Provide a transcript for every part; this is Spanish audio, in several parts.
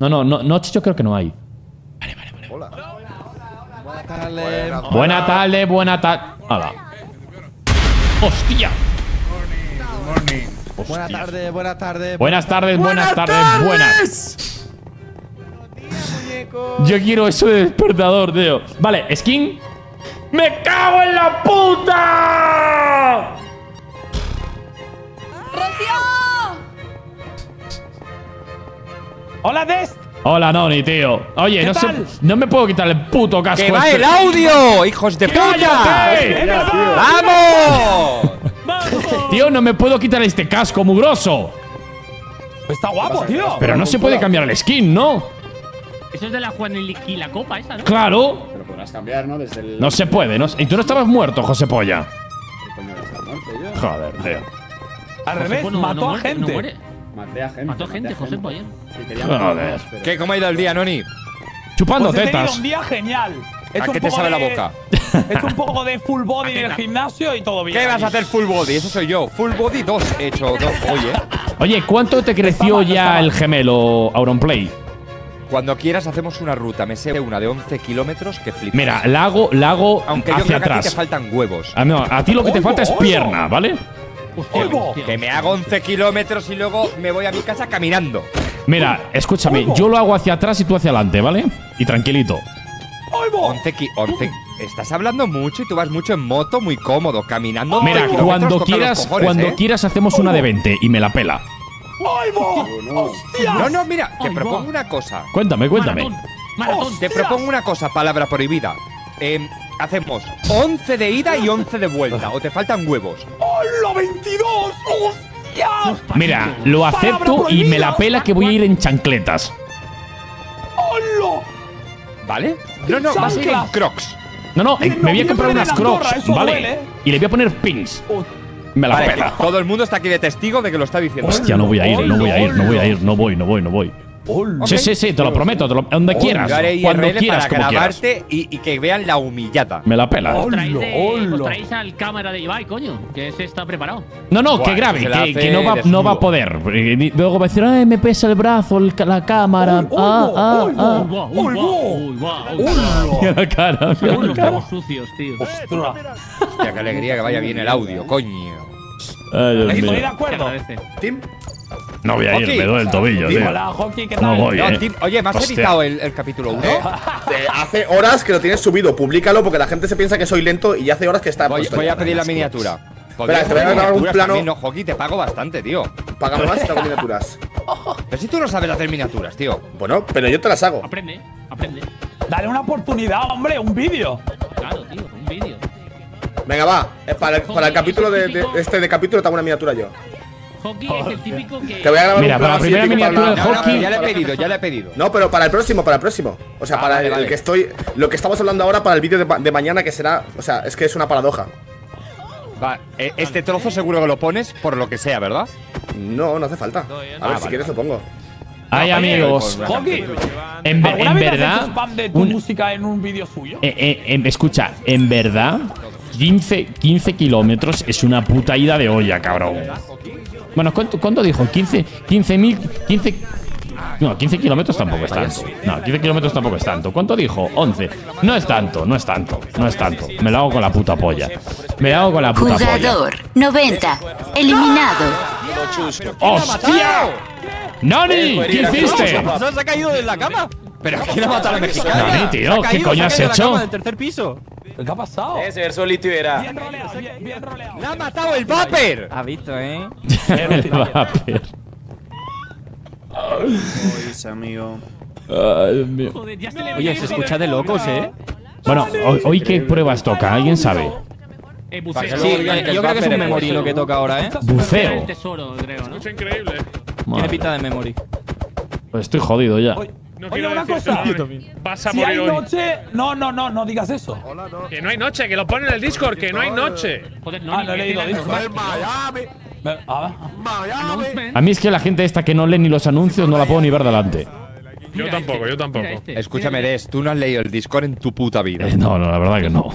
No, no, no, noche yo creo que no hay. Vale, vale, vale. Hola. Buenas tardes. Buenas tardes, buenas tardes. Hola. ¡Hostia! Buenas tardes, buenas tardes. Buenas tardes, buenas tardes, buenas. Yo quiero eso de despertador, tío. Vale, skin. ¡Me cago en la puta! ¡Rocío! ¡Hola, Dess! Hola, Noni, tío. Oye, no sé, no me puedo quitar el puto casco. ¡Que va el audio, hijos de puta! ¡Vamos! Tío, no me puedo quitar este casco mugroso. Está guapo, tío. Pero no se puede cambiar el skin, ¿no? Eso es de la Juaneliqui, la copa esa, ¿no? Claro. Pero podrás cambiar, ¿no? Desde el... No se puede, ¿no? Y tú no estabas muerto, José Polla. Joder, tío. Al revés, mató a gente. Mató a gente, José Polla. Joder. ¿Qué? ¿Cómo ha ido el día, Noni? Chupando tetas. Un día genial. ¿A qué te sabe la boca? Es un poco de full body en el gimnasio y todo bien. ¿Qué vas a hacer full body? Eso soy yo. Full body 2 he hecho. Oye. Oye, ¿cuánto te creció ya el gemelo, auronplay? Cuando quieras hacemos una ruta, me sé una de 11 kilómetros que flipas. Mira, la hago aunque hacia atrás. Aunque a ti te faltan huevos. Ah, no, a ti lo que te falta es pierna, ¿vale? Que me hago 11 kilómetros y luego me voy a mi casa caminando. Mira, escúchame, yo lo hago hacia atrás y tú hacia adelante, ¿vale? Y tranquilito. 11. Estás hablando mucho y tú vas mucho en moto, muy cómodo, caminando. Mira, cuando quieras hacemos una de 20 y me la pela. No, no, mira, te propongo una cosa. Cuéntame, cuéntame. Maratón. Te propongo una cosa, palabra prohibida. Hacemos 11 de ida y 11 de vuelta. O te faltan huevos. ¡Hola, 22! ¡Hostia! Mira, lo acepto y me la pela que voy a ir en chancletas. ¡Hola! ¿Vale? No, no, vas a ir en crocs. No, no, me voy a comprar unas crocs, ¿vale? Y le voy a poner pins. Me la vale, pela. Todo el mundo está aquí de testigo de que lo está diciendo. Hostia, no voy a ir, no voy. Okay. Sí, te lo prometo, donde quieras. Cuando quieras, para como grabarte quieras. Y que vean la humillada. Me la pela. Os traéis al cámara de Ibai, coño, que ese está preparado. No, no, que grabe, que no va a poder. Luego va a decir, ay, me pesa el brazo, la cámara. Mira la cara, mira la cara. Sucios, tío. Ostras. Hostia, qué alegría que vaya bien el audio, coño. ¿Estoy de acuerdo? ¿Tim? No voy a ir, me duele el tobillo, tío. Hola, Hockey, ¿qué tal? No voy, Oye, ¿me has editado el capítulo 1? Hace horas que lo tienes subido. Publícalo porque la gente se piensa que soy lento y hace horas que está. Voy a pedir la miniatura. Espera, te voy a grabar un plano. También, no, Hockey, te pago bastante, tío. Págame más y te hago miniaturas. Pero si tú no sabes hacer miniaturas, tío. Bueno, pero yo te las hago. Aprende, aprende. Dale una oportunidad, hombre, un vídeo. Claro, tío, un vídeo. Venga, va. Para el capítulo de capítulo te hago una miniatura yo. Hockey es el típico que… Te voy a grabar un para la primera miniatura de Hockey… Ya le he pedido, ya le he pedido. No, pero para el próximo, O sea, para el que estoy… Lo que estamos hablando ahora para el vídeo de mañana que será… O sea, es que es una paradoja. Va, este trozo seguro que lo pones por lo que sea, ¿verdad? No, no hace falta. A ver, si quieres lo pongo. Ay, amigos. Hockey, ¿alguna vez has hecho spam de tu música en un vídeo suyo? Escucha, en verdad… 15 kilómetros es una puta ida de olla, cabrón. Bueno, ¿cuánto dijo? 15 No, 15 kilómetros tampoco es tanto. No, 15 kilómetros tampoco es tanto. ¿Cuánto dijo? 11. No es tanto, no es tanto. No es tanto. Me lo hago con la puta polla. Me lo hago con la puta polla. Jugador 90. Eliminado. ¡Hostia! ¡Noni! ¿Qué hiciste? ¿Se ha caído de la cama? ¿Pero quién ha matado a la mexicana? Noni, tío, ¿qué coño has hecho? Del tercer piso. ¿Qué ha pasado? Ese ver solito y verá. Bien roleado, bien roleado. ¡Le ha matado el Vapor! Ha visto, ¿eh? El Vapor. Oye, amigo. Ay, mío. Oye, se escucha de locos, ¿eh? Bueno, hoy qué pruebas toca, ¿alguien sabe? Buceo. Sí, yo creo que es un memory lo que toca ahora, ¿eh? Buceo. Escucha increíble. Tiene pinta de memory. Pues estoy jodido ya. No. Oye, una cosa. Vas a morir hoy. Noche… No digas eso. Hola, no. Que no hay noche, que lo ponen en el Discord, que no hay noche. Joder, no, no he leído Discord. A mí es que la gente esta que no lee ni los anuncios no la puedo ni ver delante. Yo tampoco, yo tampoco. Escúchame, Dess, tú no has leído el Discord en tu puta vida. No, la verdad que no.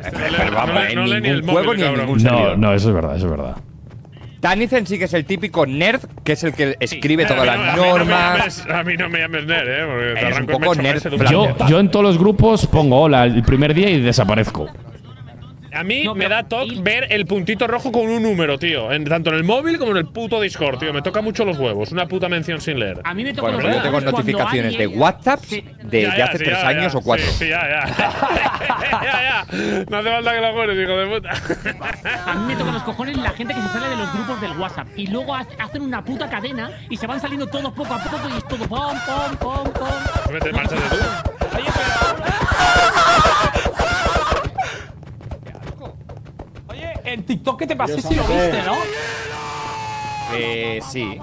Pero vamos, en ningún juego ni en ningún servidor. No, eso es verdad, eso es verdad. Danizen sí que es el típico nerd, que es el que escribe sí, todas las normas. A mí no me llames nerd, porque te arranco un poco nerd. Yo en todos los grupos pongo hola el primer día y desaparezco. A mí me da toque ver el puntito rojo con un número, tío. Tanto en el móvil como en el puto Discord, tío. Me toca mucho los huevos. Una puta mención sin leer. A mí me toca los huevos. Yo tengo notificaciones de WhatsApp de hace 3 años o 4. Sí, ya. No hace falta que lo mueres, hijo de puta. A mí me tocan los cojones la gente que se sale de los grupos del WhatsApp. Y luego hacen una puta cadena y se van saliendo todos poco a poco y es todo pom, pom, pom, pom. Vete, márchate tú. Oye, pero... En TikTok que te pasé si lo viste, ¿no? Sí.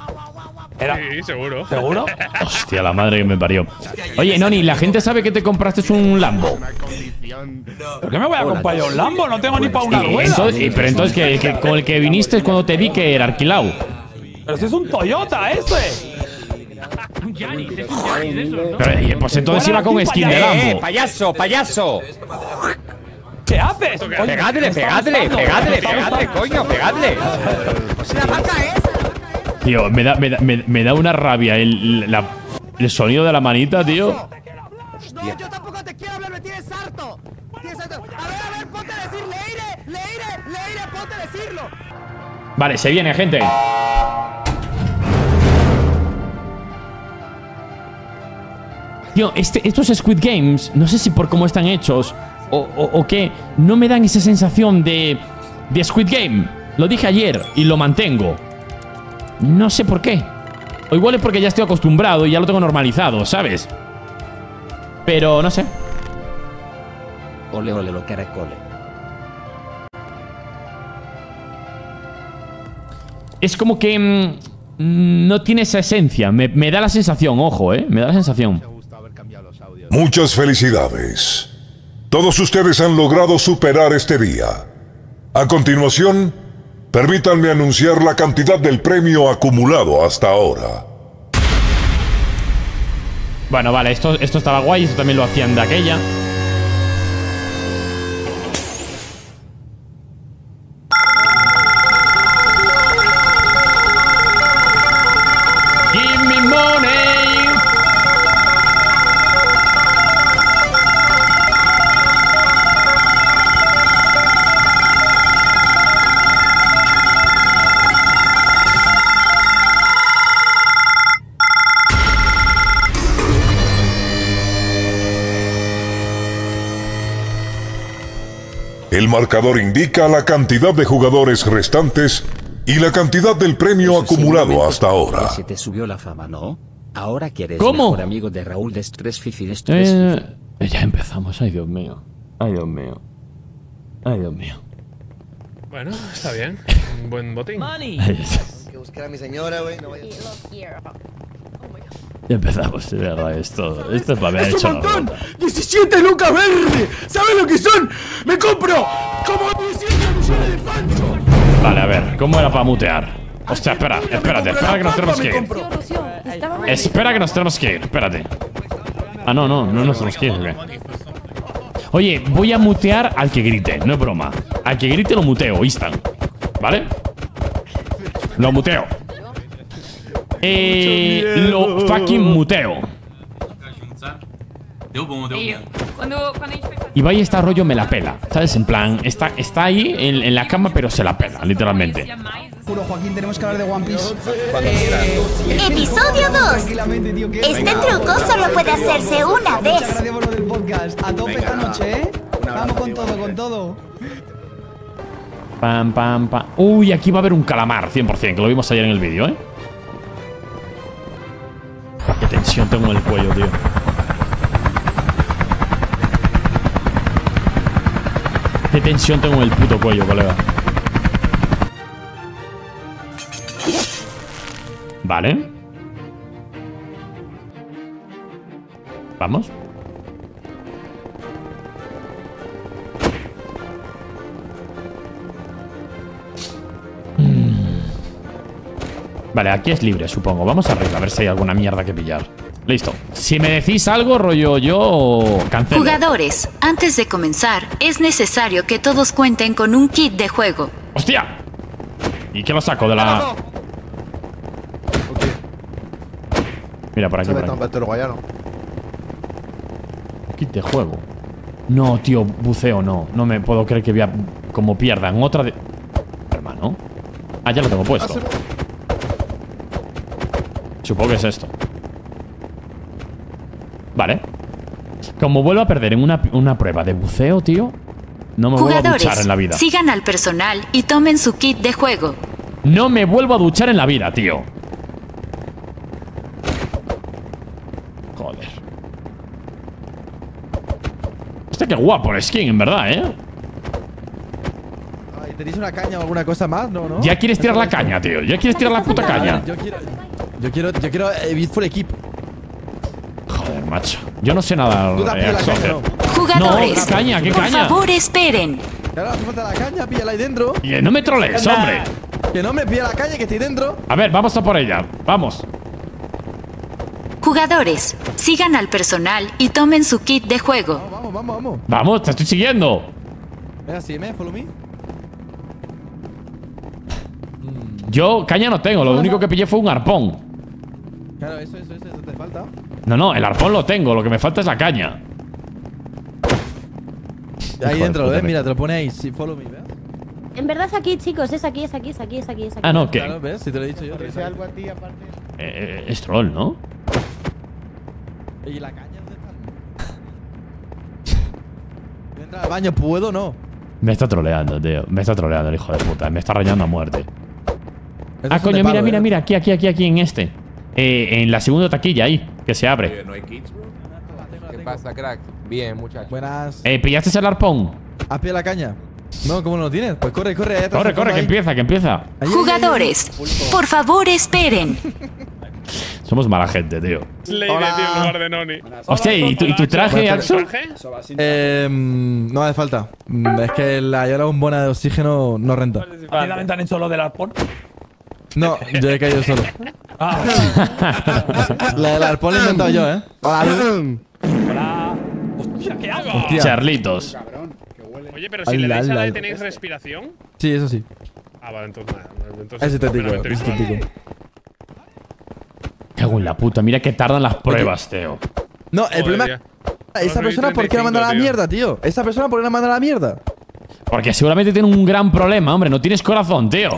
Era. Sí, seguro. ¿Seguro? Hostia, la madre que me parió. Oye, Noni, la gente sabe que te compraste un Lambo. ¿Pero qué me voy a comprar yo un Lambo? No tengo ni para una rueda. Pero entonces, que con el que viniste es cuando te vi que era alquilado. Pero si es un Toyota ese. Pero, pues entonces iba con skin de Lambo. ¡Payaso, payaso! ¿Qué haces? Pegadle, coño, pegadle. Pues la marca es. Tío, me da una rabia el sonido de la manita, tío. No, yo tampoco te quiero hablar, me tienes harto. A ver, ponte a decir, leire, ponte a decirlo. Vale, se viene, gente. Tío, estos Squid Games, no sé si por cómo están hechos o que no me dan esa sensación de Squid Game. Lo dije ayer y lo mantengo. No sé por qué. O igual es porque ya estoy acostumbrado y ya lo tengo normalizado, ¿sabes? Pero no sé. Ole, lo que recole. Es como que no tiene esa esencia. Me da la sensación, ojo, me da la sensación. Muchas felicidades. Todos ustedes han logrado superar este día. A continuación, permítanme anunciar la cantidad del premio acumulado hasta ahora. Bueno, vale, esto estaba guay, esto también lo hacían de aquella. El marcador indica la cantidad de jugadores restantes y la cantidad del premio acumulado hasta ahora. Se te subió la fama, ¿no? Ahora quieres mejor amigo de Raúl de Stressfifi. Ya empezamos, ay Dios mío. Bueno, está bien. Un buen botín. Que buscar a mi señora, güey. No vayas. Ya empezamos, de verdad, esto es para ver. ¡Es un montón! ¡17 lucas verde! ¿Sabes lo que son? ¡Me compro! ¡Como 17 millones de pancho! Vale, a ver, ¿cómo era para mutear? Hostia, espérate, que nos tenemos que ir. Espera que nos tenemos que ir, espérate. Ah, no nos tenemos que ir, ¿qué? Oye, voy a mutear al que grite, no es broma. Al que grite lo muteo, instant. ¿Vale? Lo muteo. Lo fucking muteo. Ibai está rollo me la pela, ¿sabes? En plan, está ahí en la cama, pero se la pela, literalmente. Juro, Joaquín, tenemos que hablar de One Piece. Episodio 2. Este truco solo puede hacerse una vez. Muchas gracias por lo del podcast. A tope esta noche, ¿eh? Vamos con todo, con todo. Pam, pam, pam. Uy, aquí va a haber un calamar, 100%, que lo vimos ayer en el vídeo, ¿eh? Qué tensión tengo en el cuello, tío. Qué tensión tengo en el puto cuello, colega. Vale. Vamos. Vale, aquí es libre, supongo. Vamos arriba, a ver si hay alguna mierda que pillar. Listo. Si me decís algo, rollo yo, cancelo. Jugadores, antes de comenzar, es necesario que todos cuenten con un kit de juego. ¡Hostia! ¿Y qué lo saco de la...? Ok. Mira, por aquí, por aquí. Aquí te juego. No, tío, buceo no. No me puedo creer que voy a... Como pierdan otra de... Hermano. Ah, ya lo tengo puesto. Supongo que es esto. Vale. Como vuelvo a perder en una prueba de buceo, tío, no me vuelvo a duchar en la vida. Sigan al personal y tomen su kit de juego. No me vuelvo a duchar en la vida, tío. Joder. Hostia, qué guapo el skin, en verdad, ¿eh? Ay, ¿tenéis una caña o alguna cosa más? No, no. Ya quieres tirar la caña, tío. Ya quieres tirar la puta caña. Yo quiero full equip. Joder, macho. Yo no sé nada. Jugadores, no, caña, ¿qué por caña? Favor, esperen. Claro, hace falta la caña, píllala ahí dentro. Y no me troles, hombre. Que no me pilla la caña, que estoy dentro. A ver, vamos a por ella. Vamos. Jugadores, sigan al personal y tomen su kit de juego. Vamos, vamos, vamos. Vamos, te estoy siguiendo. Venga, sígueme, follow me. Yo caña no tengo, lo único que pillé fue un arpón. Claro, eso te falta. No, no, el arpón lo tengo, lo que me falta es la caña. Ahí dentro, ¿ves? Mira, te lo pone ahí, follow me, ¿ves? En verdad es aquí, chicos, es aquí. Ah, no, ¿qué? Claro, ¿ves? Si te lo he dicho yo. Te dice algo a ti, aparte. Es troll, ¿no? ¿Y la caña dónde está? ¿Yo entro al baño, puedo o no? Me está troleando, tío. Me está troleando el hijo de puta. Me está rayando a muerte. Ah, coño, mira, mira, mira. Aquí, en este. En la segunda taquilla, ahí. Que se abre. ¿No hay kits, bro? ¿Qué pasa, crack? Bien, muchachos. Buenas. ¿Pillaste el arpón? ¿Has pillado la caña? No, ¿cómo no lo tienes? Pues corre, que empieza, Jugadores, por favor, esperen. Somos mala gente, tío. Hola. Tío, en lugar de Noni. Hostia, ¿y tu traje, Axo? No hace falta. Es que la bombona de oxígeno no renta. ¿A ti también te han hecho lo del arpón? No, yo he caído solo. La del arpón la he inventado yo, ¿eh? Hola. Hostia, ¿qué hago? Hostia. Charlitos. Oye, pero si le dais a la de tenéis respiración. Sí, eso sí. Ah, vale, entonces. Es estético. Cago en la puta, mira que tardan las pruebas, tío. No, el problema es. ¿Esa persona por qué la manda a la mierda, tío? ¿Esa persona por qué la manda a la mierda? Porque seguramente tiene un gran problema, hombre. No tienes corazón, tío.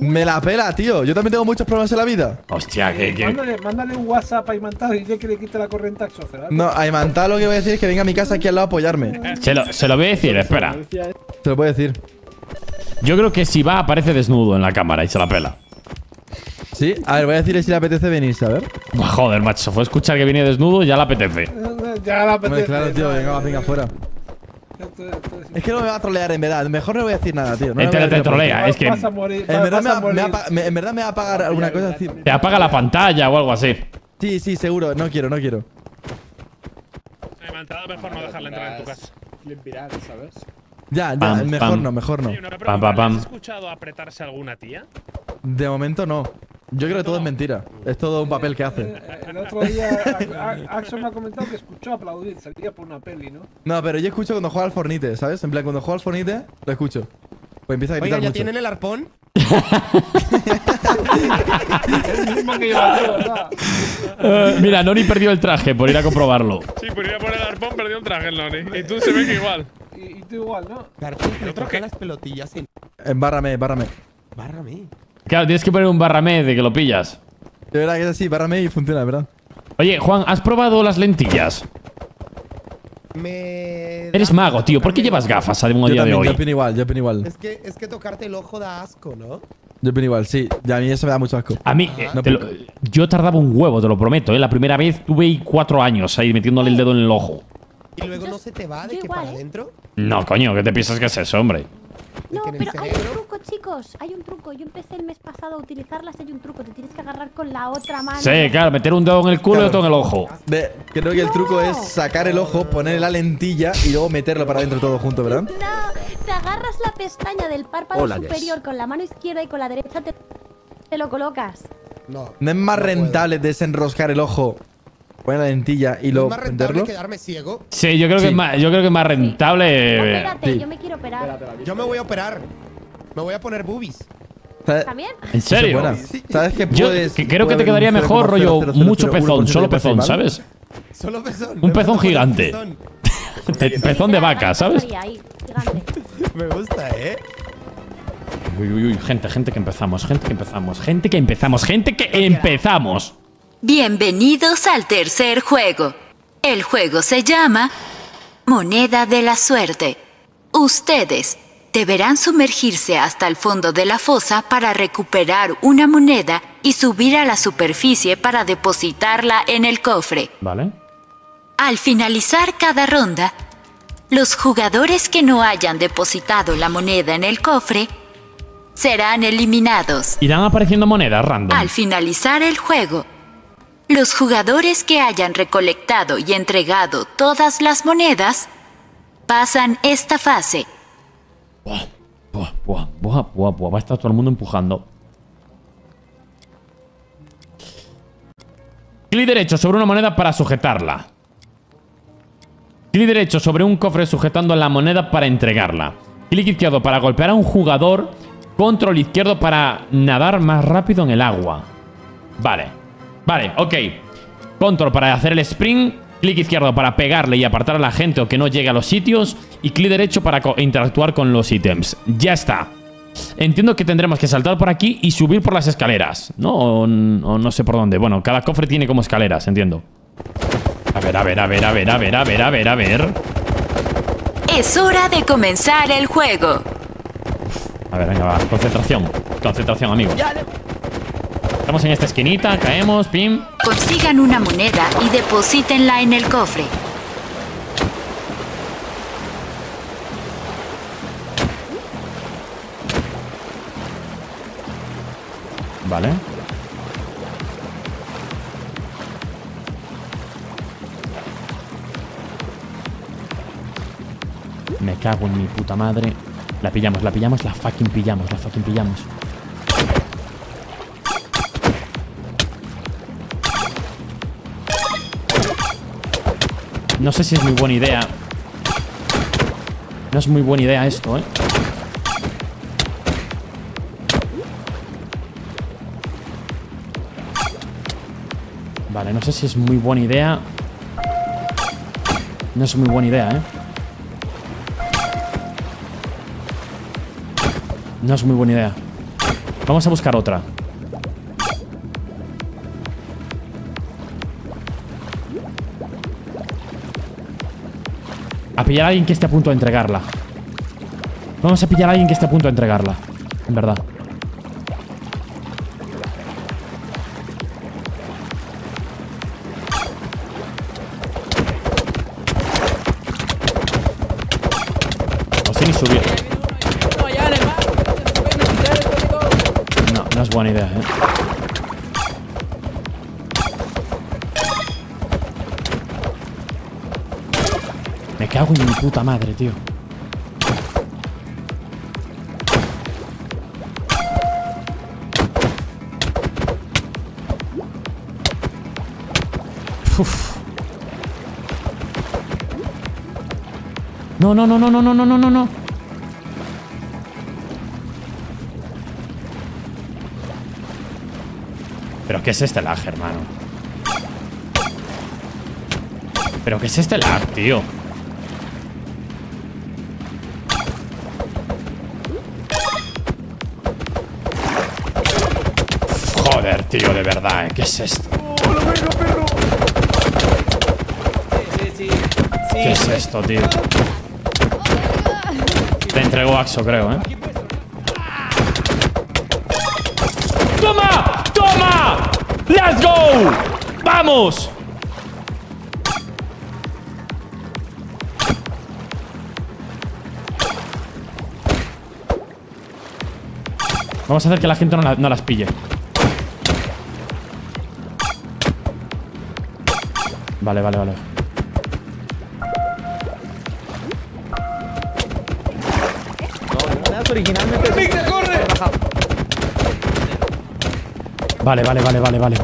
Me la pela, tío. Yo también tengo muchos problemas en la vida. Hostia, que… Mándale un WhatsApp a Imantado y dile que le quite la corriente a Axo. No, a Imantado lo que voy a decir es que venga a mi casa aquí al lado a apoyarme. Se lo voy a decir, espera. Se lo voy a decir. Yo creo que si va, aparece desnudo en la cámara y se la pela. Sí, a ver, voy a decirle si le apetece venirse, a ver. Joder, macho, fue escuchar que venía desnudo y ya le apetece. Ya le apetece. Claro, tío, venga afuera. Es que no me va a trolear, en verdad. Mejor no voy a decir nada, tío. No te trolea, es que. En verdad me va a apagar alguna cosa así. Te apaga la pantalla o algo así. Sí, seguro. No quiero. Mejor no dejarla entrar en tu casa. ¿Sabes? Ya, mejor no. ¿Has escuchado apretarse alguna tía? De momento no. Yo creo que todo es mentira. Es todo un papel que hace. El otro día Axel me ha comentado que escuchó aplaudir. Salía por una peli, ¿no? No, pero yo escucho cuando juega al Fortnite, ¿sabes? En plan, cuando juega al Fortnite, lo escucho. Pues empieza a gritar. Oiga, ¿ya mucho. Tienen el arpón? Es el mismo que yo, ¿verdad? Mira, Noni perdió el traje por ir a comprobarlo. Sí, por ir a poner el arpón perdió el traje, Noni. Y tú se ve que igual. Y tú igual, ¿no? Carpón, me traje las pelotillas. Embárrame. Claro, tienes que poner un barramé de que lo pillas. De verdad que es así, barramé y funciona, de verdad. Oye, Juan, ¿has probado las lentillas? Eres mago, tío. ¿Por qué llevas gafas a un día de hoy? Yo opino igual. Es que tocarte el ojo da asco, ¿no? Yo opino igual, sí. Y a mí eso me da mucho asco. A mí… yo tardaba un huevo, te lo prometo, ¿eh? La primera vez tuve 4 años ahí metiéndole el dedo en el ojo. ¿Y luego no se te va de que para adentro? No, coño. ¿Qué te piensas que es eso, hombre? No, pero hay un truco, chicos. Hay un truco. Yo empecé el mes pasado a utilizarlas. Hay un truco. Te tienes que agarrar con la otra mano. Sí, claro. Meter un dedo en el culo y otro en el ojo. Creo que el truco es sacar el ojo, poner la lentilla y luego meterlo para adentro todo junto, ¿verdad? No. Te agarras la pestaña del párpado superior con la mano izquierda y con la derecha te lo colocas. No es más rentable desenroscar el ojo, poner la lentilla y luego venderlo. ¿Es más rentable quedarme ciego? Sí, yo creo que es más rentable. Espérate, yo me quiero operar. Yo me voy a operar. Me voy a poner boobies. ¿También? ¿En serio? Sí, ¿sabes que puedes, yo creo que te quedaría mejor rollo mucho pezón, solo pezón, ¿sabes? Solo pezón. Un pezón gigante. Pezón de vaca, ¿sabes? Me gusta, ¿eh? Uy, uy, uy, gente que empezamos, gente que empezamos. Bienvenidos al tercer juego. El juego se llama Moneda de la Suerte. Ustedes deberán sumergirse hasta el fondo de la fosa para recuperar una moneda y subir a la superficie para depositarla en el cofre. Vale. Al finalizar cada ronda, los jugadores que no hayan depositado la moneda en el cofre serán eliminados. Irán apareciendo monedas random. Al finalizar el juego, los jugadores que hayan recolectado y entregado todas las monedas pasan esta fase. Buah, buah, buah, buah, buah, buah. Va a estar todo el mundo empujando. Clic derecho sobre una moneda para sujetarla. Clic derecho sobre un cofre sujetando la moneda para entregarla. Clic izquierdo para golpear a un jugador. Control izquierdo para nadar más rápido en el agua. Vale, vale, ok. Control para hacer el sprint. Clic izquierdo para pegarle y apartar a la gente o que no llegue a los sitios. Y clic derecho para interactuar con los ítems. Ya está. Entiendo que tendremos que saltar por aquí y subir por las escaleras, ¿no? O no sé por dónde. Bueno, cada cofre tiene como escaleras, entiendo. A ver. Es hora de comenzar el juego. Uf, a ver, venga, va. Concentración. Concentración, amigos. Estamos en esta esquinita, caemos, pim. Consigan una moneda y deposítenla en el cofre. Vale. Me cago en mi puta madre. La fucking pillamos. No sé si es muy buena idea. No es muy buena idea esto, ¿eh? Vale, no sé si es muy buena idea. No es muy buena idea, ¿eh? No es muy buena idea. Vamos a buscar otra. A pillar a alguien que esté a punto de entregarla. Vamos a pillar a alguien que esté a punto de entregarla. En verdad. No sé ni subir. No, no es buena idea, ¿eh? Me cago en mi puta madre, tío. Uf. No. ¿Pero qué es este lag, hermano? ¿Pero qué es este lag, tío? Tío, de verdad, ¿eh? ¿Qué es esto? ¡Oh, lo veo, perro! Sí. ¿Qué es esto, tío? Te entregó Axo, creo, ¿eh? ¡Toma! ¡Toma! ¡Let's go! ¡Vamos! Vamos a hacer que la gente no las pille. Vale. Vale.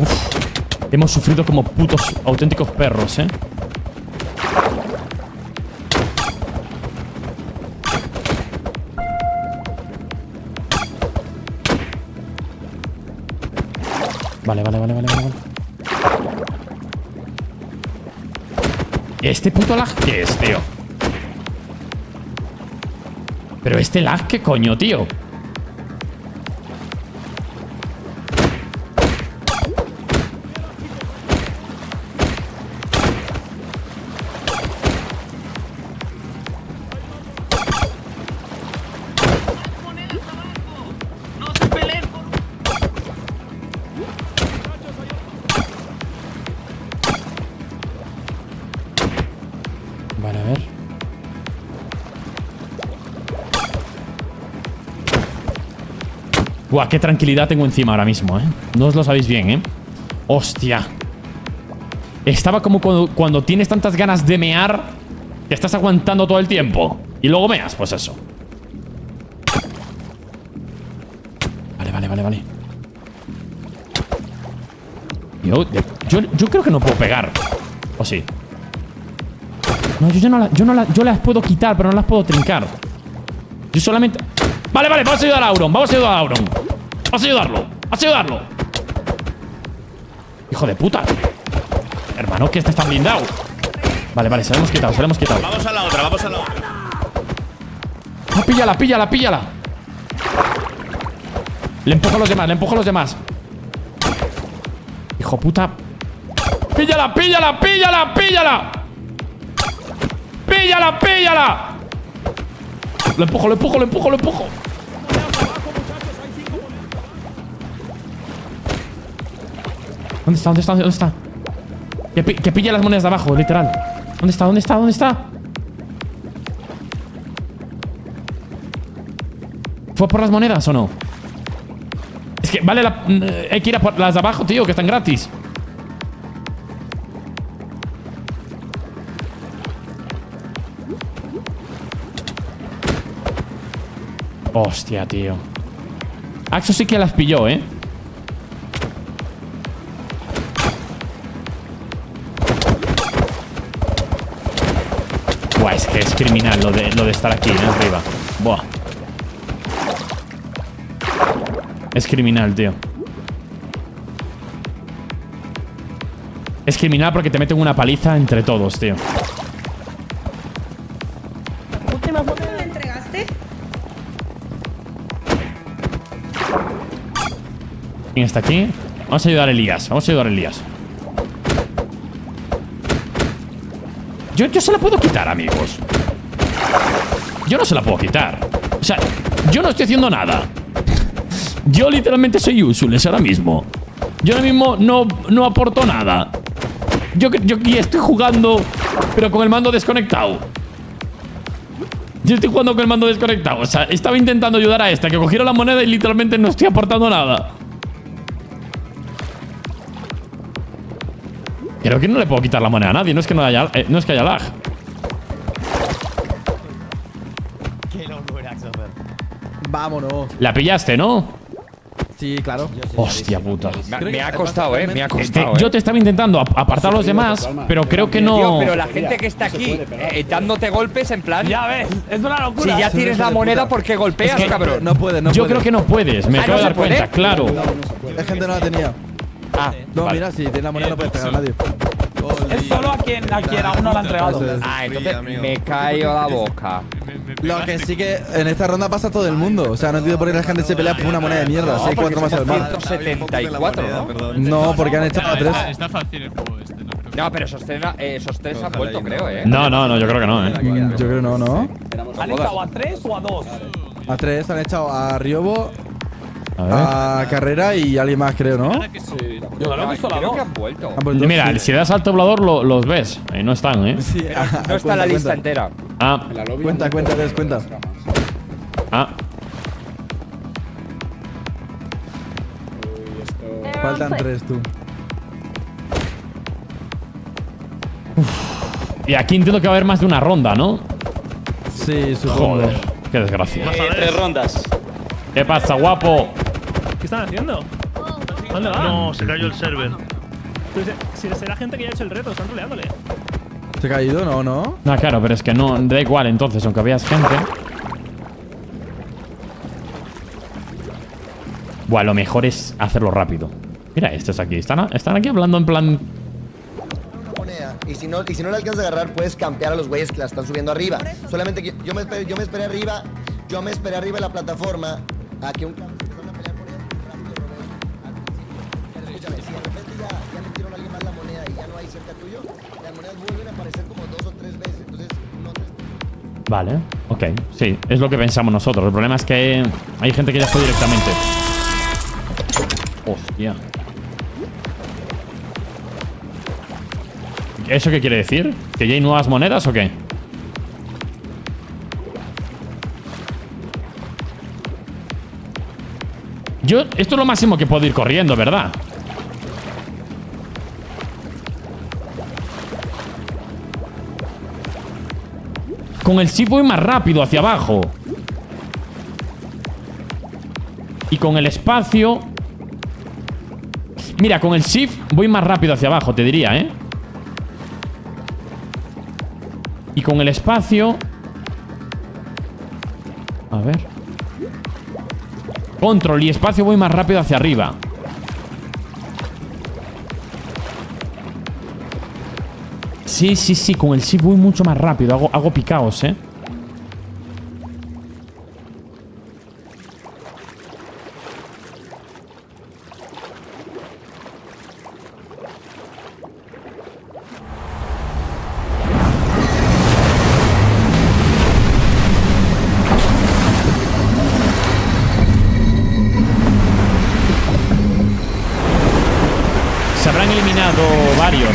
Uf. Hemos sufrido como putos auténticos perros, ¿eh? Vale. ¿Este puto lag qué es, tío? Pero este lag, ¿qué coño, tío? Buah, qué tranquilidad tengo encima ahora mismo, ¿eh? No os lo sabéis bien, ¿eh? Hostia. Estaba como cuando tienes tantas ganas de mear que estás aguantando todo el tiempo. Y luego meas, pues eso. Vale. Yo creo que no puedo pegar. ¿O sí? No, yo las puedo quitar, pero no las puedo trincar. Yo solamente... Vale, vamos a ayudar a Auron. Vamos a ayudarlo. Hijo de puta. Hermano, que este está blindado. Vale, se lo hemos quitado, Vamos a la otra, Ah, píllala. Le empujo a los demás, Hijo puta. Píllala. Lo empujo. ¿Dónde está? Que pille las monedas de abajo, literal. ¿Dónde está? ¿Fue por las monedas o no? Es que vale la... Hay que ir a por las de abajo, tío, que están gratis. Hostia, tío. Axo sí que las pilló, ¿eh? Buah, es que es criminal lo de estar aquí, ¿no? Arriba. Buah. Es criminal, tío. Es criminal porque te meten una paliza entre todos, tío. ¿Quién está aquí? Vamos a ayudar a Elías. Yo se la puedo quitar, amigos. Yo no se la puedo quitar. O sea, yo no estoy haciendo nada. Yo literalmente soy useless ahora mismo. Yo ahora mismo no aporto nada. Yo estoy jugando, pero con el mando desconectado. O sea, estaba intentando ayudar a esta, que cogiera la moneda y literalmente no estoy aportando nada. Creo que no le puedo quitar la moneda a nadie. No es que haya lag. Vámonos. La pillaste, ¿no? Sí, claro. Hostia puta. Me ha costado, ¿eh? Yo te estaba intentando apartar a los demás, pero creo que no... Tío, pero la gente que está aquí dándote golpes en plan... Ya ves, es una locura. Si ya tienes la moneda, ¿por qué golpeas, cabrón? No puedes. Yo creo que no puedes. Me acabo de dar cuenta, claro. La gente no la tenía. Ah, no, vale. Mira, si tiene la moneda no puedes pegar a nadie. Es solo a quien aún no la han entregado. Ah, entonces me cayó la boca. Lo que sí que en esta ronda pasa todo el mundo. O sea, no entiendo por qué la gente se pelea por una moneda de mierda. Si hay cuatro más al mar. 174, ¿no? No, porque han echado a tres. Está fácil el juego este, ¿no? No, pero esos tres han vuelto, creo, ¿eh? No, yo creo que no, ¿eh? Yo creo que no. ¿Han echado a tres o a dos? A tres, han echado a Riobo. A Carrera y alguien más, creo, ¿no? Sí, yo lo he visto, creo que han vuelto. Mira, sí. Si das al doblador los ves. Ahí no están, ¿eh? Sí, no está la lista entera. Ah. Cuenta. Ah. Faltan tres, tú. Uf. Y aquí entiendo que va a haber más de una ronda, ¿no? Sí, supongo. Joder, qué desgracia. 3 rondas. ¿Qué pasa, guapo? ¿Qué están haciendo? ¿Dónde va? No, se cayó el server. Si será gente que ya ha hecho el reto, están roleándole. ¿Se ha caído? No. No, claro, pero es que no. Da igual entonces, aunque veas gente. Buah, lo mejor es hacerlo rápido. Mira, estos aquí. Están aquí hablando en plan... Y si no la alcanzas a agarrar, puedes campear a los güeyes que la están subiendo arriba. Solamente que yo me esperé arriba de la plataforma a que un... Escúchame, si de repente ya le tiraron a alguien más la moneda y ya no hay cerca tuyo, las monedas vuelven a aparecer como 2 o 3 veces. Entonces, no te... Vale, ok. Sí, es lo que pensamos nosotros. El problema es que hay gente que ya fue directamente. Hostia. ¿Eso qué quiere decir? ¿Que ya hay nuevas monedas o qué? Yo... Esto es lo máximo que puedo ir corriendo, ¿verdad? Con el sí voy más rápido hacia abajo. Y con el espacio... Mira, con el shift voy más rápido hacia abajo, te diría, ¿eh? Y con el espacio... A ver... Control y espacio voy más rápido hacia arriba. Sí, sí, sí, con el shift voy mucho más rápido. Hago picaos, ¿eh?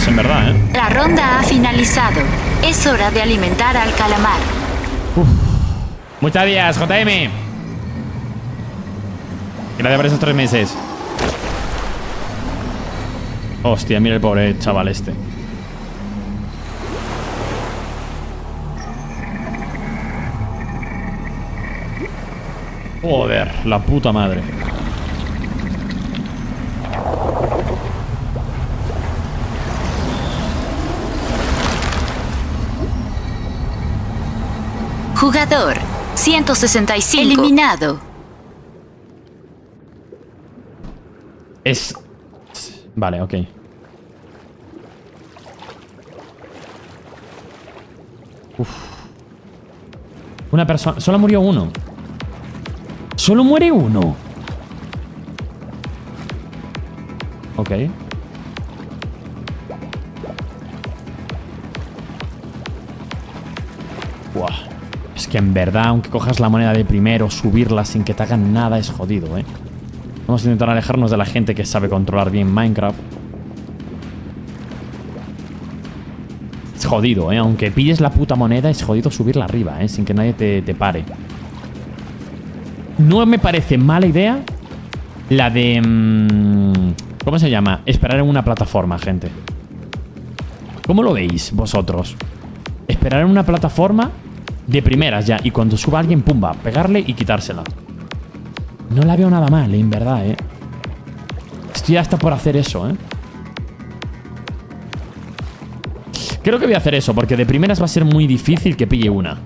En verdad, ¿eh? La ronda ha finalizado. Es hora de alimentar al calamar. Uf. Muchas gracias, JM. Gracias por esos 3 meses. Hostia, mira el pobre chaval este. Joder, la puta madre. Jugador 165 eliminado. Es... Vale, ok. Uf. Una persona... Solo murió uno. Solo muere uno. Ok. Buah. Es que en verdad, aunque cojas la moneda de primero, subirla sin que te hagan nada es jodido, ¿eh? Vamos a intentar alejarnos de la gente que sabe controlar bien Minecraft. Es jodido, ¿eh? Aunque pilles la puta moneda, es jodido subirla arriba, ¿eh? Sin que nadie te pare. No me parece mala idea la de... ¿Cómo se llama? Esperar en una plataforma, gente. ¿Cómo lo veis vosotros? Esperar en una plataforma... De primeras ya. Y cuando suba alguien, pumba, pegarle y quitársela. No la veo nada mal, en verdad, ¿eh? Estoy hasta por hacer eso, ¿eh? Creo que voy a hacer eso, porque de primeras va a ser muy difícil que pille una.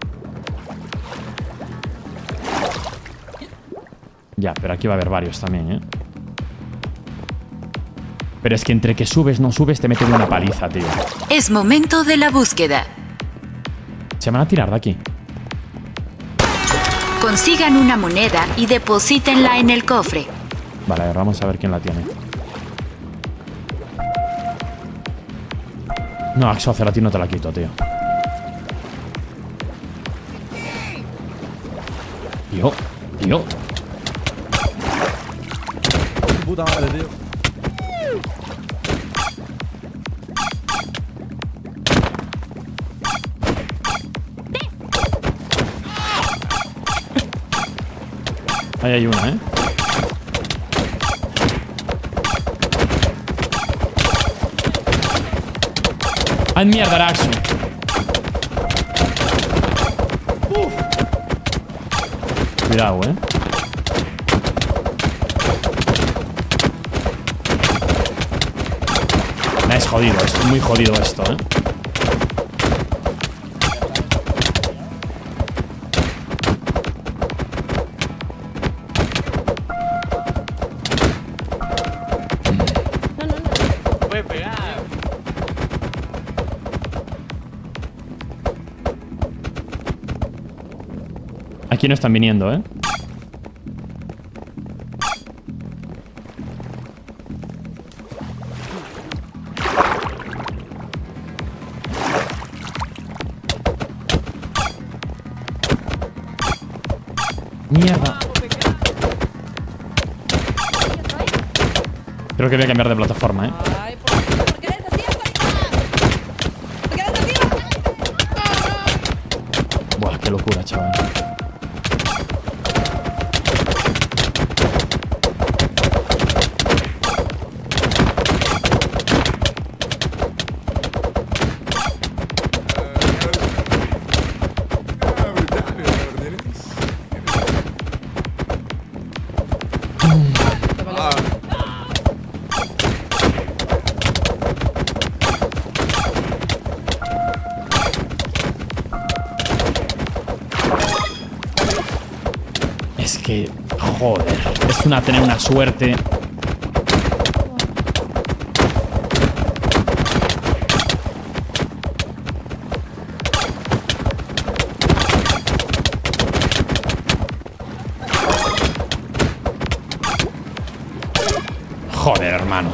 Ya, pero aquí va a haber varios también, ¿eh? Pero es que entre que subes, no subes, te meten una paliza, tío. Es momento de la búsqueda. Se van a tirar de aquí. Consigan una moneda y deposítenla en el cofre. Vale, a ver, vamos a ver quién la tiene. No, Axo, a ti no te la quito, tío. Tío. Puta madre, tío. Ahí hay una, ¿eh? ¡Ay, mierda, el Axel! Cuidado, ¿eh? Me es jodido, es muy jodido esto, ¿eh? Aquí no están viniendo, ¿eh? Mierda. Creo que voy a cambiar de plataforma, ¿eh? Buah, qué locura, chaval. Joder, es una tener una suerte. Joder, hermano.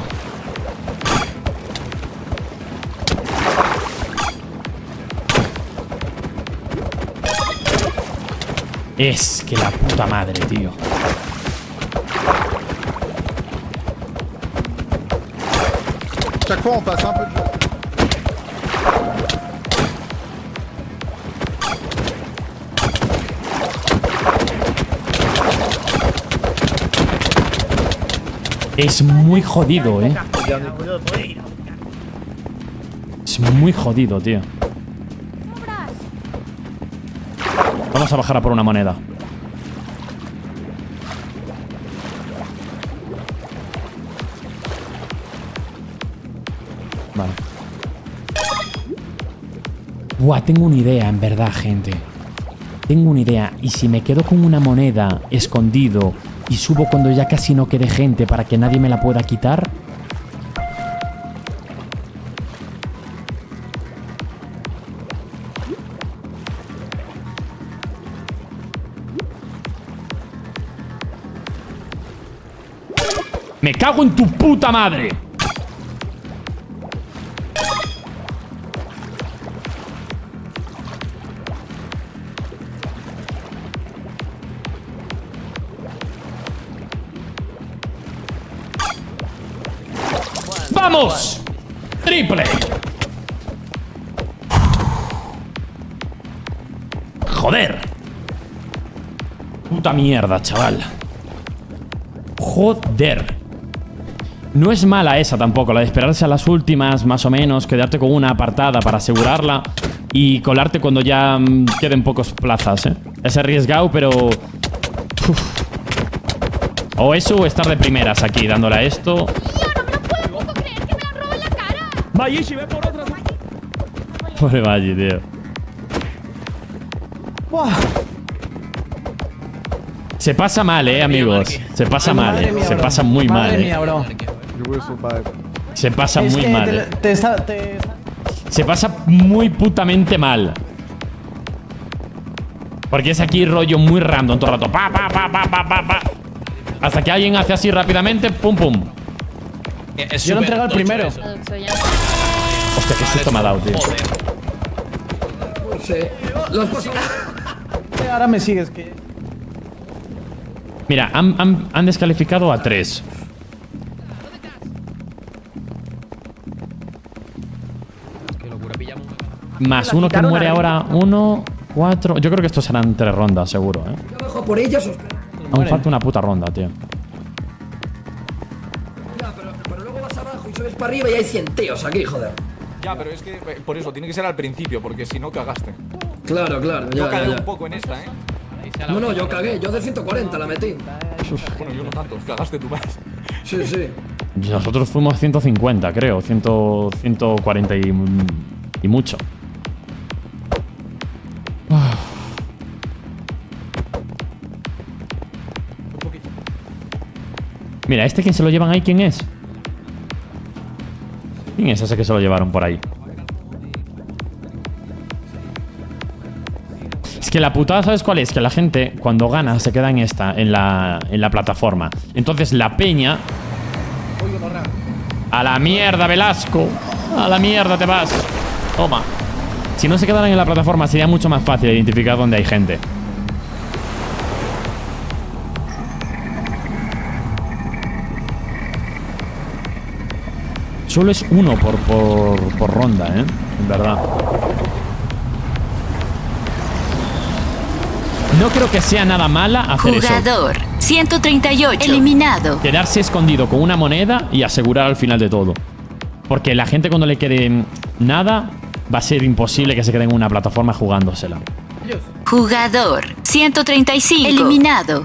Es que la puta madre, tío. Chaque fois on passe un peu de jeu. Es muy jodido, eh. Es muy jodido, tío. Vamos a bajar a por una moneda. Vale. Buah, tengo una idea, en verdad, gente. Tengo una idea. Y si me quedo con una moneda escondido y subo cuando ya casi no quede gente para que nadie me la pueda quitar... ¡Me cago en tu puta madre! ¡Vamos! ¡Triple! ¡Joder! Puta mierda, chaval. ¡Joder! No es mala esa tampoco, la de esperarse a las últimas, más o menos, quedarte con una apartada para asegurarla y colarte cuando ya queden pocas plazas, ¿eh? Es arriesgado, pero... Uf. O eso o estar de primeras aquí, dándole a esto. Yo no me lo puedo creer, que me la robo en la cara. Magici, ve por otra. Pobre Magici, tío. Buah. Se pasa mal, amigos. Se pasa mal, se pasa muy mal. Se pasa muy mal. Se pasa muy putamente mal. Porque es aquí rollo muy random todo el rato. Pa, pa, pa, pa, pa, pa, pa. Hasta que alguien hace así rápidamente, pum, pum. Yo lo entrego al primero. Hostia, qué susto me ha dado, tío. Ahora me sigues, que... Mira, han descalificado a 3. Más uno que muere ahora, 1, 4. Yo creo que estos serán 3 rondas, seguro, ¿eh? Yo bajo por ellos. Aún falta una puta ronda, tío. Ya, pero luego vas abajo y subes para arriba y hay 100 tíos aquí, joder. Ya, pero es que por eso tiene que ser al principio, porque si no cagaste. Claro, claro. Yo cagué un poco en esta, ¿eh? No, no, yo cagué. Yo de 140 la metí. Bueno, yo no tanto. Cagaste tú más. Sí, sí. Nosotros fuimos 150, creo. 140 y mucho. Mira, este que se lo llevan ahí, ¿quién es? ¿Quién es ese que se lo llevaron por ahí? Es que la putada, ¿sabes cuál es? Que la gente, cuando gana, se queda en esta, en la plataforma. Entonces la peña... A la mierda, Velasco. A la mierda te vas. Toma. Si no se quedaran en la plataforma, sería mucho más fácil identificar dónde hay gente. Solo es uno por ronda, ¿eh? En verdad. No creo que sea nada mala hacer eso. Jugador 138 eliminado. Quedarse escondido con una moneda y asegurar al final de todo. Porque la gente cuando le quede nada, va a ser imposible que se quede en una plataforma jugándosela. Jugador 135 eliminado.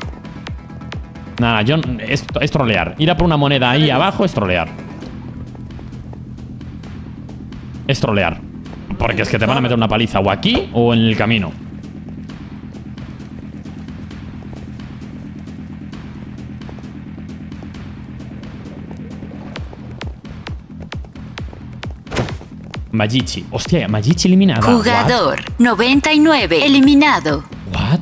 Nada, yo... Es trolear. Ir a por una moneda ahí abajo es trolear. Es trolear. Porque es que te van a meter una paliza o aquí o en el camino. Magici. Hostia, Magici eliminado. Jugador 99 eliminado. What?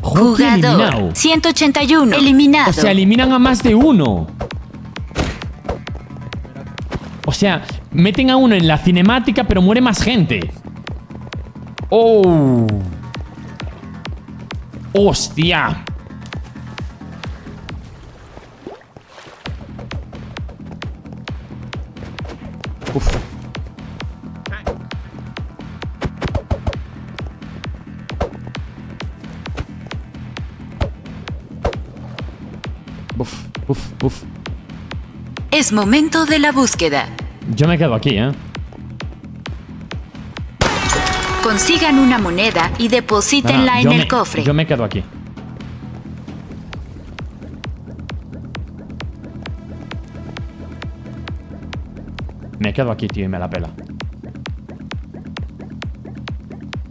Jugador eliminado. 181 eliminado. O sea, eliminan a más de uno. O sea, meten a uno en la cinemática, pero muere más gente. Oh. Hostia. Uf. Uf, uf, uf. Es momento de la búsqueda. Yo me quedo aquí, ¿eh? Consigan una moneda y deposítenla en el cofre. Yo me quedo aquí. Me quedo aquí, tío, y me la pela.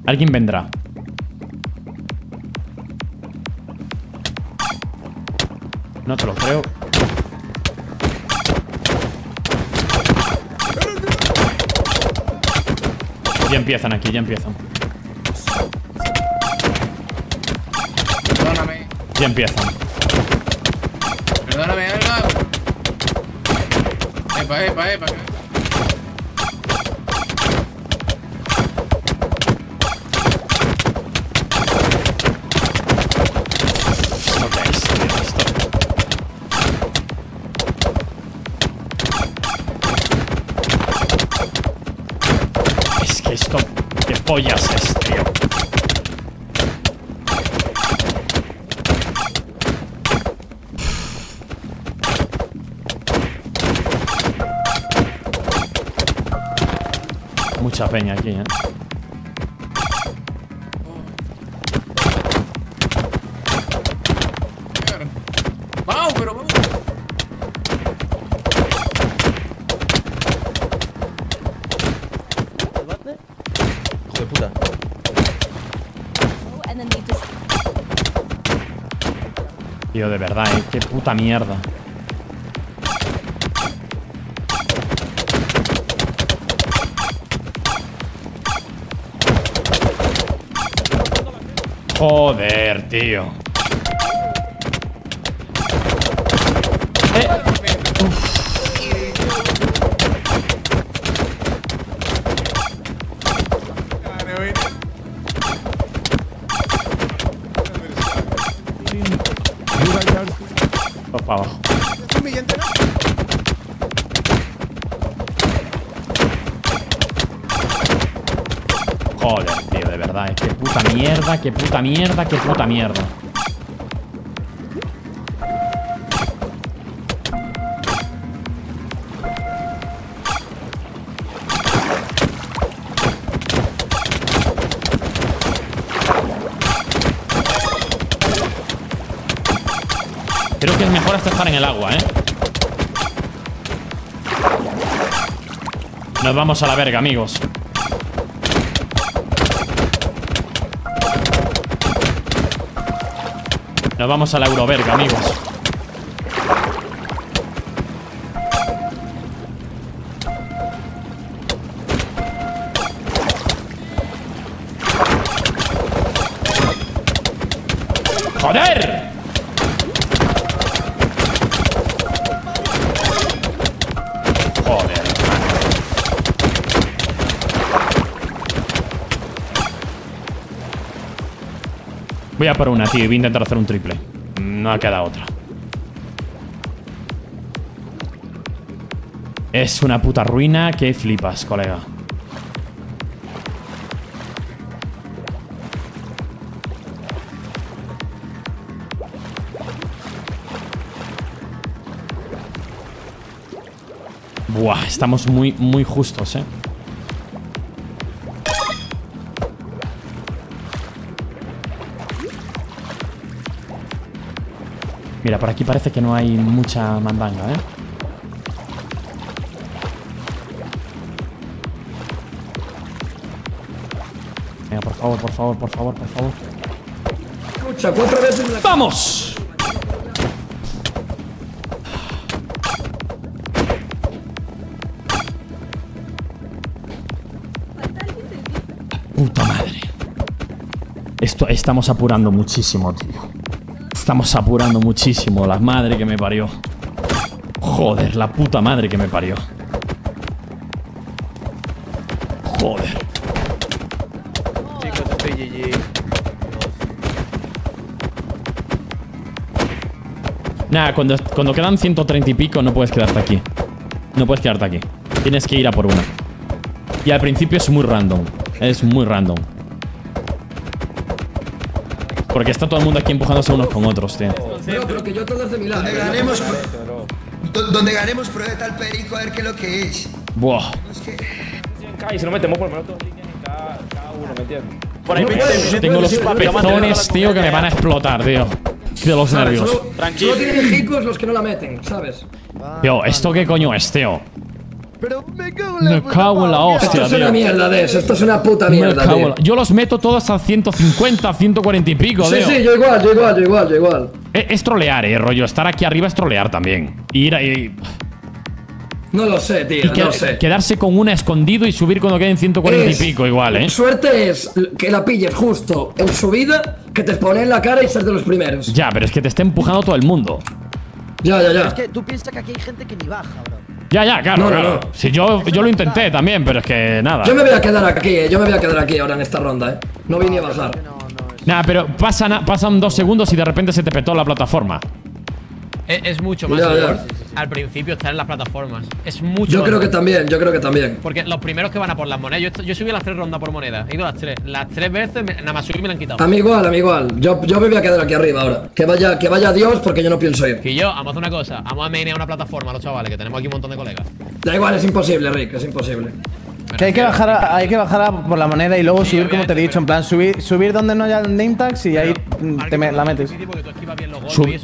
Alguien vendrá. No te lo creo. Ya empiezan aquí, ya empiezan. Perdóname. Ya empiezan. Perdóname, Alba. Epa, epa, epa. Pollas es, tío. Mucha peña aquí, ¿eh? ¡Wow, pero vamos! Tío, de verdad, ¿eh? Qué puta mierda. Joder, tío. Para abajo. Joder, tío, de verdad, ¿eh? Qué puta mierda, qué puta mierda, qué puta mierda. Creo que es mejor hasta estar en el agua, ¿eh? Nos vamos a la verga, amigos. Nos vamos a la euroverga, amigos. ¡Joder! Joder. Voy a por una, tío, y voy a intentar hacer un triple. No ha quedado otra. Es una puta ruina que flipas, colega. Buah, estamos muy justos, eh. Mira, por aquí parece que no hay mucha mandanga, eh. Venga, por favor, por favor, por favor, por favor. Escucha, 4 veces. ¡Vamos! Puta madre. Esto, estamos apurando muchísimo, tío. Estamos apurando muchísimo. La madre que me parió. Joder, la puta madre que me parió. Joder. Chicos, estoy GG. Nada, cuando quedan 130 y pico no puedes quedarte aquí. No puedes quedarte aquí. Tienes que ir a por una. Y al principio es muy random. Es muy random. Porque está todo el mundo aquí empujándose unos con otros, tío. Pero que yo todos de mi lado. Donde ganemos prueba de tal perico a ver qué es lo que es. Buah. Y si no metemos por lo menos todos cada uno, ¿me entiendes? Por ahí tengo los pezones, tío, que me van a explotar, tío. De los nervios. Tranquilo. Solo tienen ricos los que no la meten, ¿sabes? Tío, ¿esto qué coño es, tío? Pero me cago en la, hostia, tío. Esto es una mierda, Dess. Esto es una puta mierda, tío. Yo los meto todos a 150, 140 y pico, tío. Sí, yo igual. Es trolear, rollo. Estar aquí arriba es trolear también. Ir ahí. No lo sé, tío, no sé. Quedarse con una escondido y subir cuando queden 140 y pico igual, ¿eh? Suerte es que la pilles justo en subida, que te pone en la cara y ser de los primeros. Ya, pero es que te está empujando todo el mundo. Ya. Es que tú piensas que aquí hay gente que ni baja, bro. Ya, claro, no. Si yo lo intenté también, pero es que nada. Yo me voy a quedar aquí, yo me voy a quedar aquí ahora en esta ronda, No vine a bajar. Nada, pero pasan 2 segundos y de repente se te petó la plataforma. Es mucho más mejor al principio estar en las plataformas. Es mucho Yo creo que también. Porque los primeros que van a por las monedas. Yo subí las 3 rondas por moneda. He ido las 3. Las 3 veces, nada más subí y me la han quitado. A mí igual. Yo me voy a quedar aquí arriba ahora. Que vaya Dios, porque yo no pienso ir. Y yo, vamos a hacer una cosa. Vamos a menear una plataforma, los chavales, que tenemos aquí un montón de colegas. Da igual, es imposible, Rick, es imposible. Que hay que bajar por la moneda y luego sí, subir, como te he dicho, en plan subir donde no haya name tags y ahí la metes.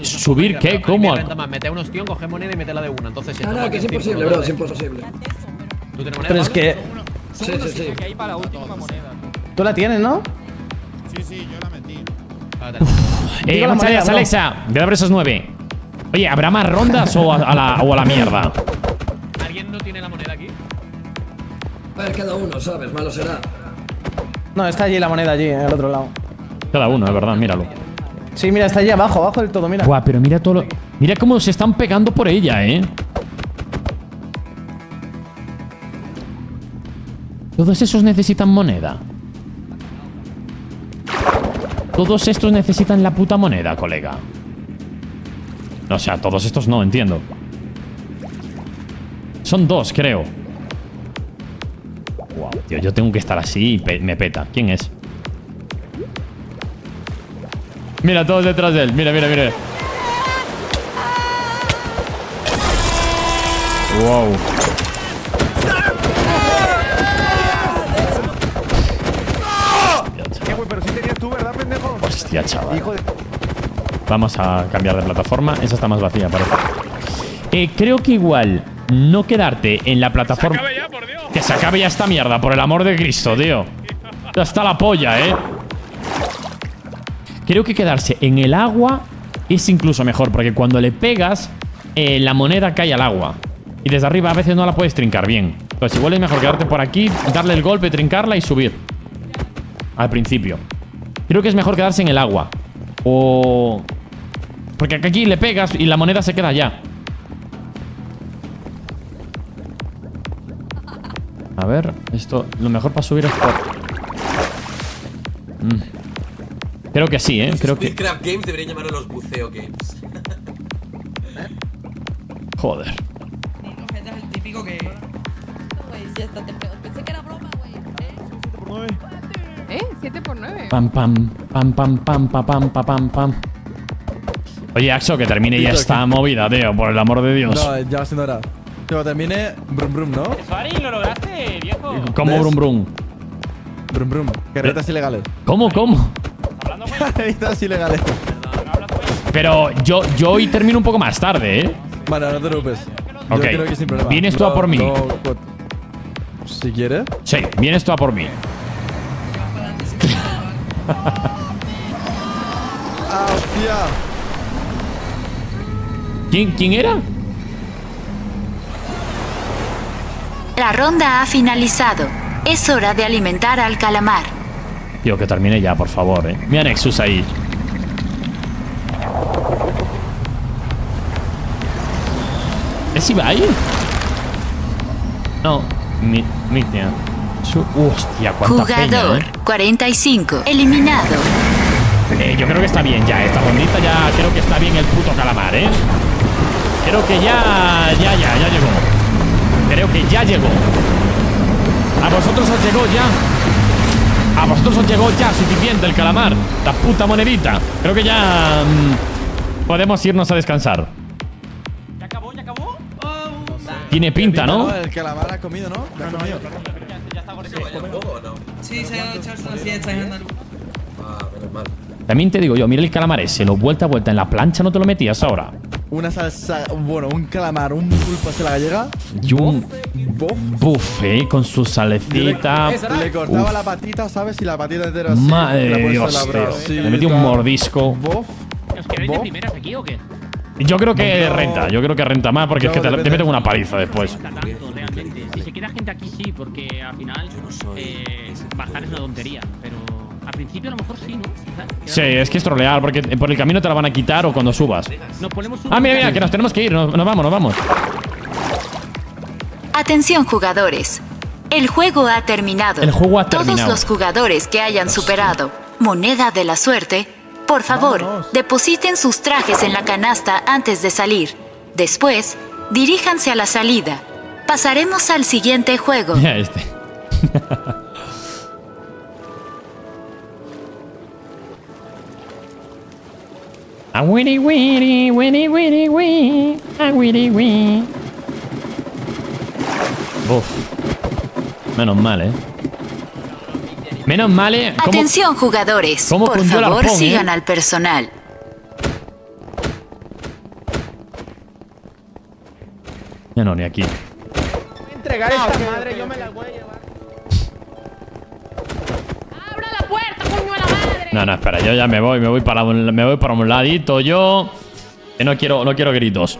¿Subir qué? ¿Cómo? Meter un ostión, coger moneda y meterla de una. Entonces, claro, que es imposible, bro, es imposible. Pero es que… Sí. Tú la tienes, ¿no? Sí, yo la metí. Muchas gracias, Alexa. De la Bresos 9. Oye, ¿habrá más rondas o a la mierda? ¿Alguien no tiene la moneda aquí? A ver, cada uno, ¿sabes? Malo será. No, está allí la moneda, allí, en el otro lado. Cada uno, es verdad, míralo. Sí, mira, está allí abajo del todo, mira. Guau, pero mira todo lo... Mira cómo se están pegando por ella, ¿eh? Todos esos necesitan moneda. Todos estos necesitan la puta moneda, colega. O sea, todos estos no, entiendo. Son 2, creo. Wow, tío, yo tengo que estar así y me peta. ¿Quién es? Mira, todos detrás de él. Mira. Wow. Hostia, chaval. Vamos a cambiar de plataforma. Esa está más vacía, parece. Creo que igual no quedarte en la plataforma... Que se acabe ya esta mierda, por el amor de Cristo, tío. Ya está la polla, ¿eh? Creo que quedarse en el agua es incluso mejor, porque cuando le pegas, la moneda cae al agua. Y desde arriba a veces no la puedes trincar bien. Entonces igual es mejor quedarte por aquí, darle el golpe, trincarla y subir. Al principio. Creo que es mejor quedarse en el agua. O... porque aquí le pegas y la moneda se queda allá. A ver, esto... lo mejor para subir es por... creo que sí, ¿eh? Creo que... Minecraft Games deberían llamarlo los buceo games. Joder. Es el típico que... pensé que era broma, güey. 7x9. Pam, pam, pam, pam, pam, pam, pam, pam, pam. Oye, Axo, que termine ya esta movida, tío, por el amor de Dios. No, ya va siendo hora. Pero termine brum brum, ¿no? Fari, lo lograste, viejo. ¿Cómo brum brum? Brum brum, carretas ilegales. ¿Cómo, cómo? Hablando, güey. Carretas ilegales. Pero yo hoy termino un poco más tarde, ¿eh? Bueno, no te preocupes. Ok, creo que sin problema. ¿Vienes tú a por mí? Si quieres. Sí, vienes tú a por mí. ¡Ah, hostia! ¿Quién era? La ronda ha finalizado. Es hora de alimentar al calamar. Tío, que termine ya, por favor, eh. Mira Nexus ahí. ¿Es Ibai? No, Mitia. Hostia, cuánta Jugador peña, 45, eliminado. Yo creo que está bien ya, esta rondita ya creo que está bien el puto calamar, eh. Creo que ya llegó. Creo que ya llegó. A vosotros os llegó ya. A vosotros os llegó ya suficiente el calamar. La puta monedita. Creo que ya podemos irnos a descansar. ¿Ya acabó? ¿Ya acabó? Oh, no sé. Tiene pinta, ¿no? El calamar ha comido, ¿no? Ya está con el juego, ¿no? Sí, se ha echado una siesta en Andalucía. Ah, pero mal. También te digo yo, mira el calamar ese, lo vuelta a vuelta en la plancha, no te lo metías ahora. Una salsa, bueno, un calamar, un pulpo se la gallega. Y un buff, con su salecita. Le cortaba la patita, ¿sabes? Y la patita entera así. Madre de Dios, tío. Le metí un mordisco. ¿Os queréis de primeras aquí o qué? Yo creo que renta, más porque es que te meten una paliza después. Si se queda gente aquí sí, porque al final bajar es una tontería, pero al principio a lo mejor sí, ¿no? Sí, es que es trolear, porque por el camino te la van a quitar o cuando subas. Ah, mira, mira, que nos tenemos que ir, nos vamos. Atención, jugadores. El juego ha terminado. Todos los jugadores que hayan superado Moneda de la Suerte, por favor, depositen sus trajes en la canasta antes de salir. Después, diríjanse a la salida. Pasaremos al siguiente juego. Mira este. A winnie winnie winnie winnie winnie a winnie winnie. Uf. Menos mal, eh. Menos mal, eh. Atención, jugadores. Por favor, sigan al personal. Ya no, ni aquí. Voy a entregar esta madre, yo me la voy a llevar. ¡Abra la puerta, coño a la madre! No, no, espera, yo ya me voy para un ladito yo. Que no quiero gritos.